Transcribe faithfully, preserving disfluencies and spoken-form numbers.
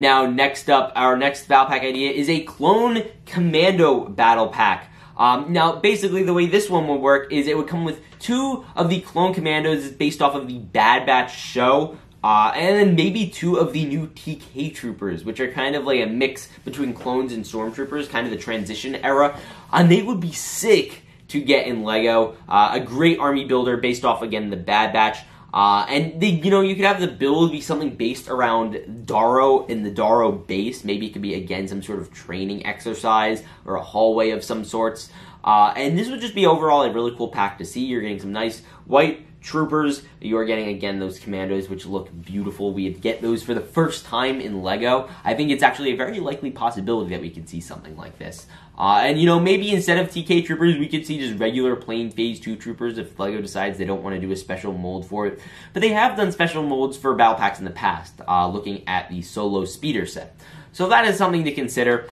Now, next up, our next battle pack idea is a Clone Commando battle pack. Um, now, basically, the way this one would work is it would come with two of the Clone Commandos based off of the Bad Batch show, uh, and then maybe two of the new T K troopers, which are kind of like a mix between clones and stormtroopers, kind of the transition era, and they would be sick to get in LEGO. Uh, a great army builder based off, again, the Bad Batch. Uh, and, they, you know, you could have the build be something based around Darrow and the Darrow base. Maybe it could be, again, some sort of training exercise or a hallway of some sorts. Uh, and this would just be overall a really cool pack to see. You're getting some nice white troopers. You are getting, again, those commandos, which look beautiful. We get those for the first time in LEGO. I think it's actually a very likely possibility that we could see something like this. Uh, and, you know, maybe instead of T K troopers, we could see just regular plain Phase two troopers if LEGO decides they don't want to do a special mold for it. But they have done special molds for battle packs in the past, uh, looking at the Solo Speeder set. So that is something to consider.